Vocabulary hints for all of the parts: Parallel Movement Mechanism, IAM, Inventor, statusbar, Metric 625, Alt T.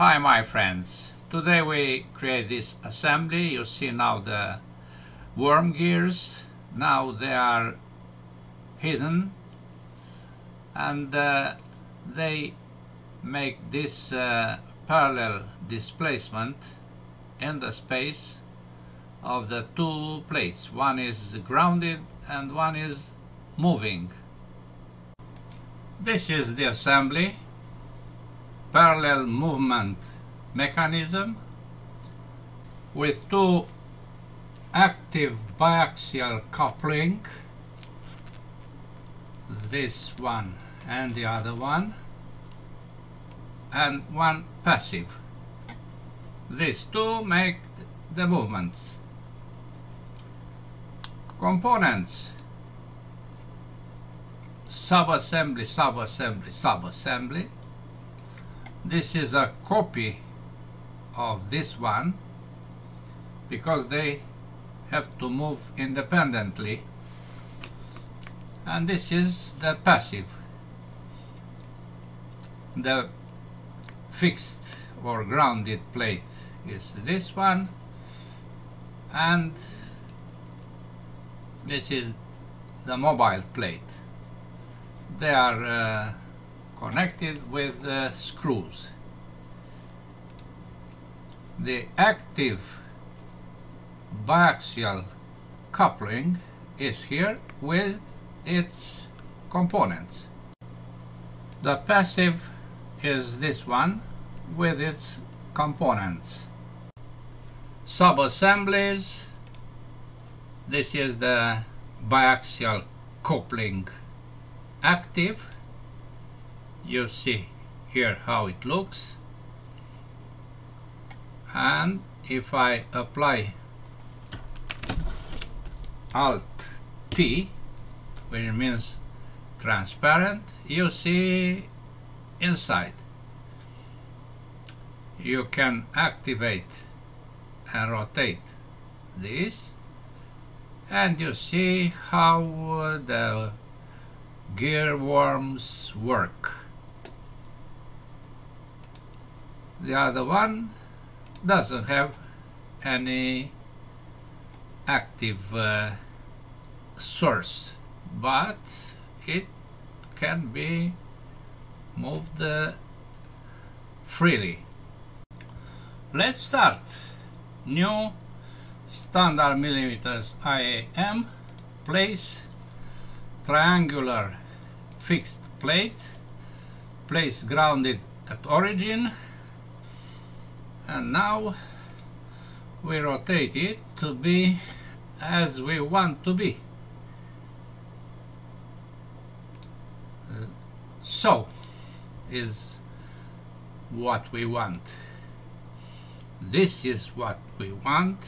Hi my friends, today we create this assembly. You see now the worm gears, now they are hidden and they make this parallel displacement in the space of the two plates. One is grounded and one is moving. This is the assembly. Parallel movement mechanism with two active biaxial coupling, this one and the other one, and one passive. These two make the movements. Components: subassembly, subassembly, subassembly. This is a copy of this one because they have to move independently, and this is the passive, the fixed or grounded plate is this one, and this is the mobile plate. They are connected with screws. The active biaxial coupling is here with its components. The passive is this one with its components. Sub-assemblies. This is the biaxial coupling active. You see here how it looks, and if I apply Alt T, which means transparent, you see inside. You can activate and rotate this, and you see how the gear worms work. The other one doesn't have any active source, but it can be moved freely. Let's start. New standard millimeters IAM, place triangular fixed plate, place grounded at origin. And now we rotate it to be as we want to be. So is what we want. This is what we want,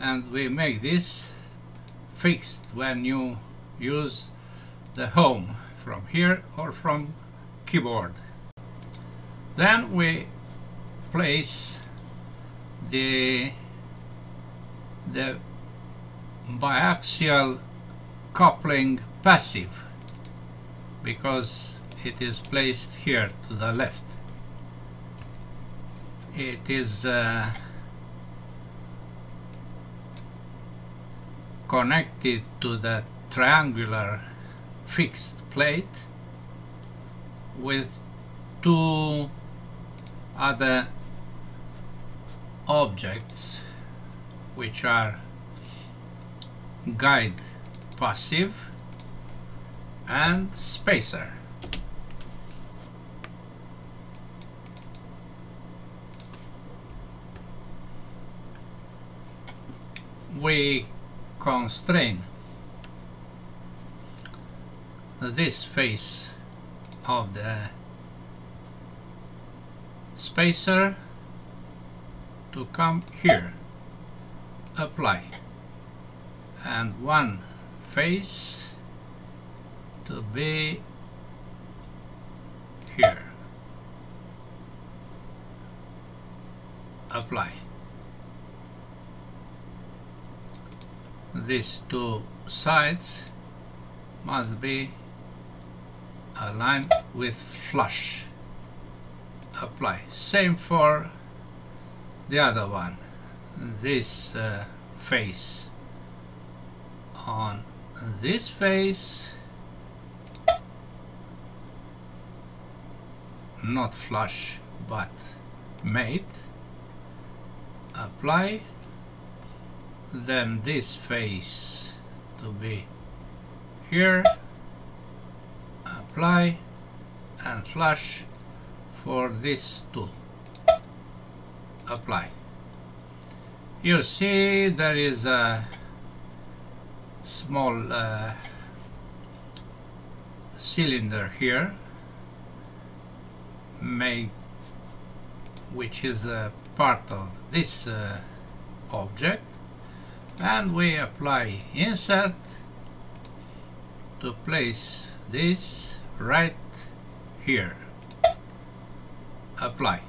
and we make this fixed when you use the home from here or from keyboard. Then we place the biaxial coupling passive because it is placed here to the left. It is connected to the triangular fixed plate with two other objects which are guide passive and spacer. We constrain this face of the spacer to come here, apply, and one face to be here, apply. These two sides must be aligned with flush, apply. Same for the other one, this face. On this face, not flush but mate, apply. Then this face to be here, apply and flush for this tool, apply. You see there is a small cylinder here made, which is a part of this object, and we apply insert to place this right here, apply.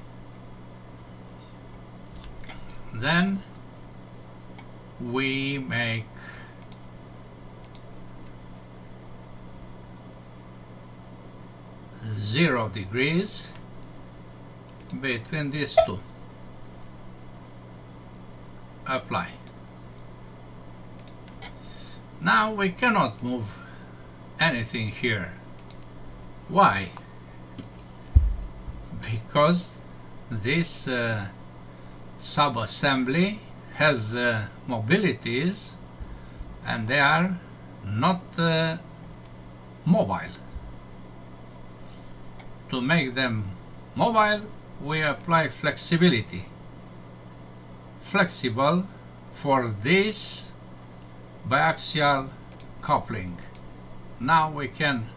Then we make zero degrees between these two, apply. Now we cannot move anything here. Why? Because this sub-assembly has mobilities and they are not mobile. To make them mobile, we apply flexibility. Flexible for this biaxial coupling. Now we can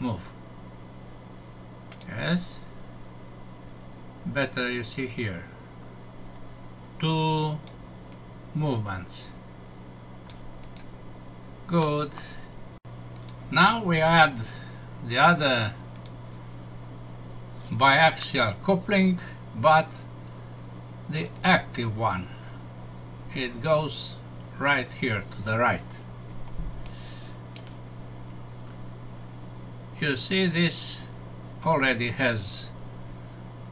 move. Yes, better. You see here two movements. Good. Now we add the other biaxial coupling, but the active one. It goes right here to the right. You see this already has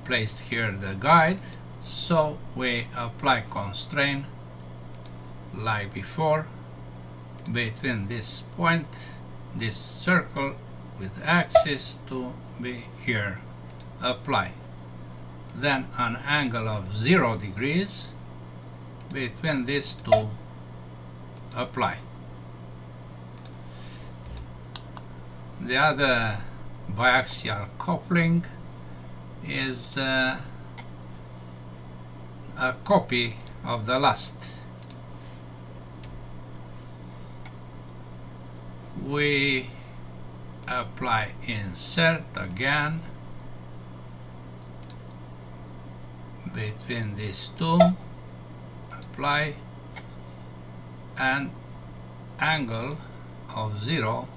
placed here the guide, so we apply constraint like before between this point, this circle with axis to be here, apply. Then an angle of 0 degrees between these two, apply. The other biaxial coupling is a copy of the last. We apply insert again between these two, apply, and angle of 0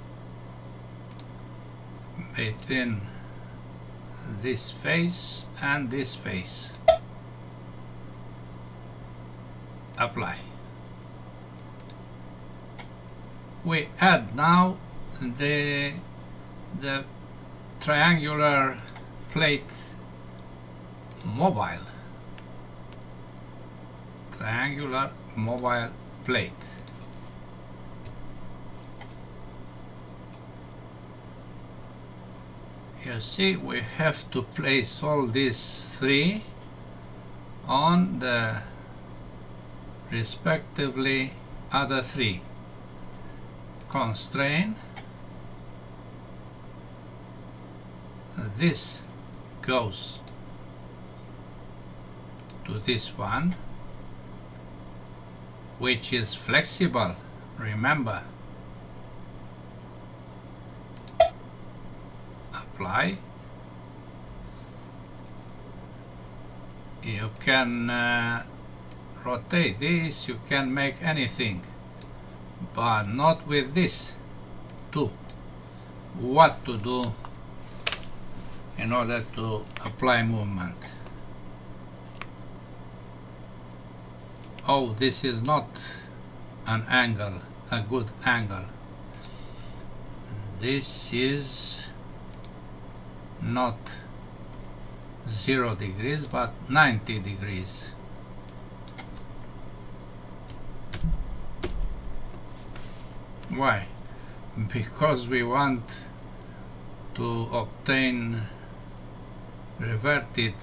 between this face and this face, apply. We add now the triangular plate mobile, triangular mobile plate. You see, we have to place all these three on the respectively other three. Constraint. This goes to this one, which is flexible, remember. Apply. You can rotate this, you can make anything, but not with this too. What to do in order to apply movement? Oh, this is not an angle, a good angle. This is not 0 degrees, but 90 degrees. Why? Because we want to obtain reverted.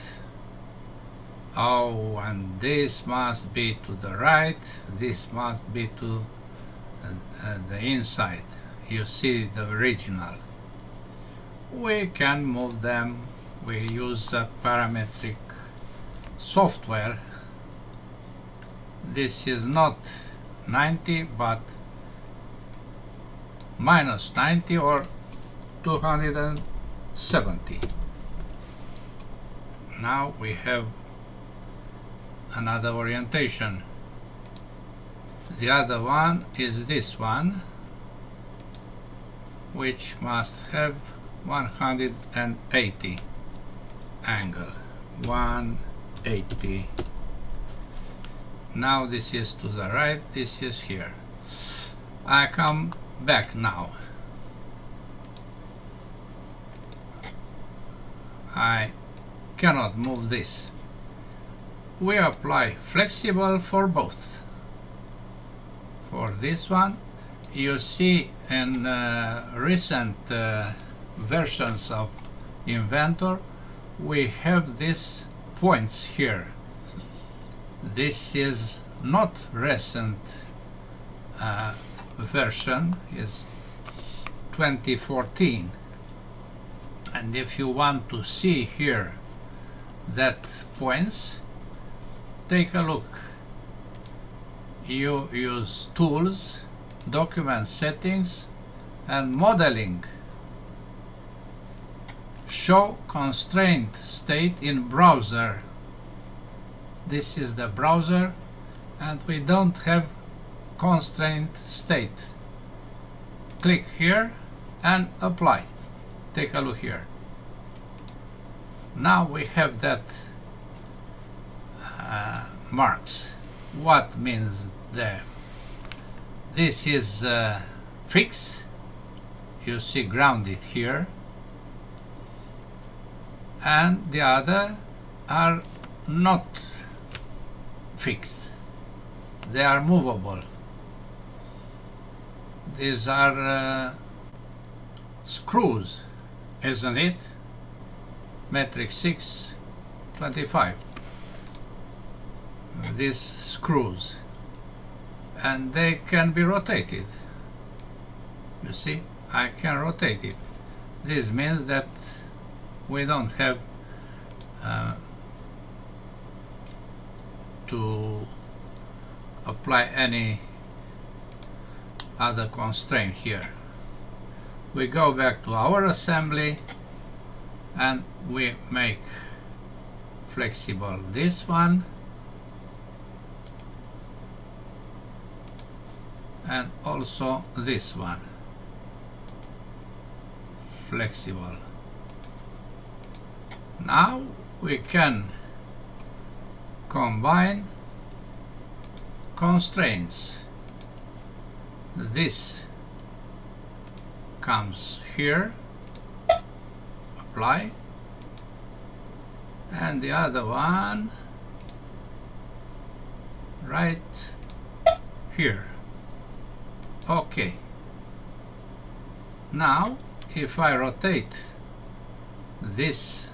Oh, and this must be to the right, this must be to the inside. You see the original. We can move them. We use a parametric software. This is not 90, but minus 90 or 270. Now we have another orientation. The other one is this one, which must have 180 angle. 180. Now this is to the right, this is here. I come back now. I cannot move this. We apply flexible for both. For this one, you see in recent versions of Inventor, we have these points here. This is not recent version, is 2014. And if you want to see here that points, take a look. You use tools, document settings, and modeling. Show constraint state in browser. This is the browser, and we don't have constraint state. Click here and apply. Take a look here. Now we have that marks. What means there? This is fixed. You see grounded here, and the other are not fixed. They are movable. These are screws, isn't it? Metric 625. These screws, and they can be rotated. You see, I can rotate it. This means that we don't have to apply any other constraint here. We go back to our assembly and we make flexible this one and also this one flexible. Now we can combine constraints. This comes here, apply, and the other one right here. Okay. Now if I rotate this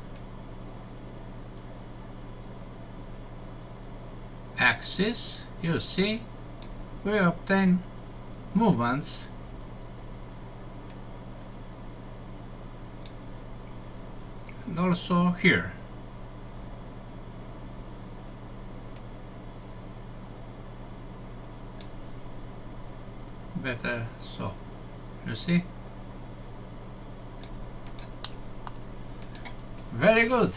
axis, you see, we obtain movements. And also here. Better so. You see? Very good.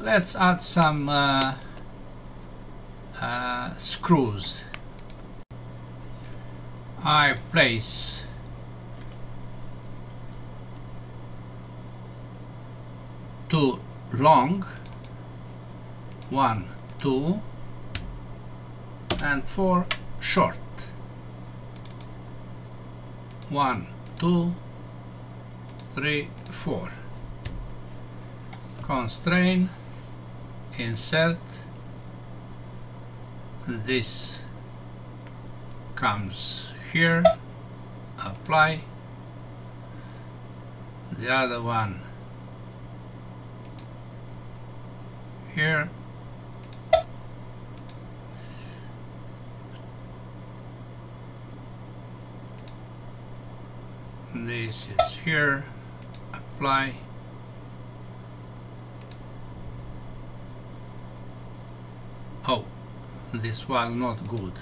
Let's add some screws. I place two long, 1, 2, and 4 short. 1, 2, 3, 4. constraint, insert, this comes here, apply, the other one here, this is here, apply, oh, this one not good.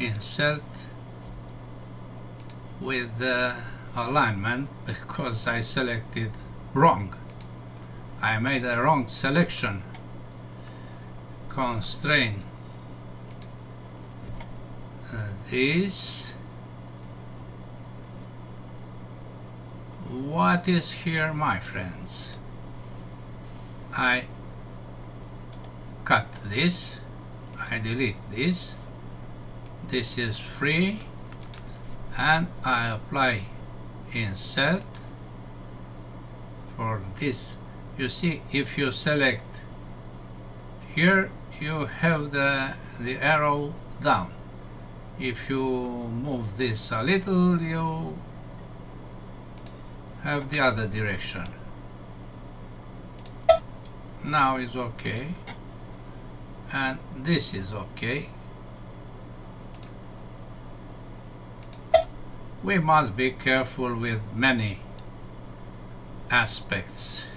Insert with the alignment because I selected wrong. I made a wrong selection. Constraint this. What is here, my friends? I cut this. I delete this. This is free, and I apply insert for this. You see, if you select here, you have the arrow down. If you move this a little, you have the other direction. Now is okay, and this is okay. We must be careful with many aspects.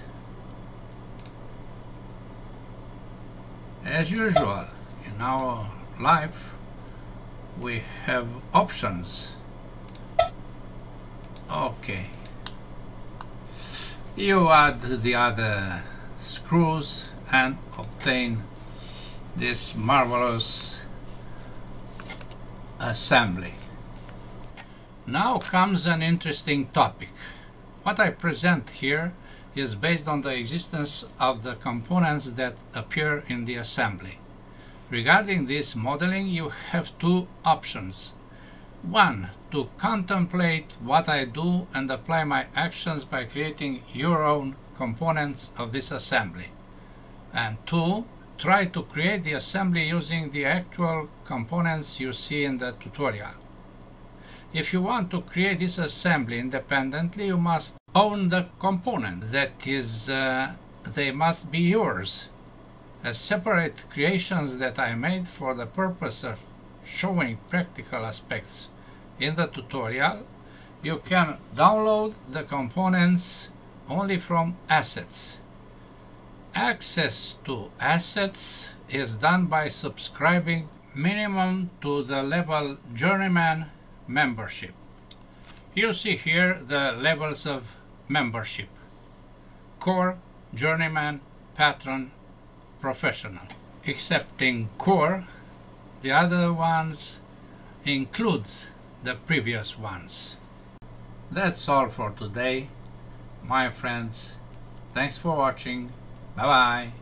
As usual, in our life, we have options. Okay. You add the other screws and obtain this marvelous assembly. Now comes an interesting topic. What I present here is based on the existence of the components that appear in the assembly. Regarding this modeling, you have two options. One, to contemplate what I do and apply my actions by creating your own components of this assembly. And two, try to create the assembly using the actual components you see in the tutorial. If you want to create this assembly independently, you must own the component. That is, they must be yours. As separate creations that I made for the purpose of showing practical aspects in the tutorial, you can download the components only from assets. Access to assets is done by subscribing minimum to the level Journeyman membership. You see here the levels of membership: Core, Journeyman, Patron, Professional. Excepting Core, the other ones includes the previous ones. That's all for today, my friends. Thanks for watching. Bye bye.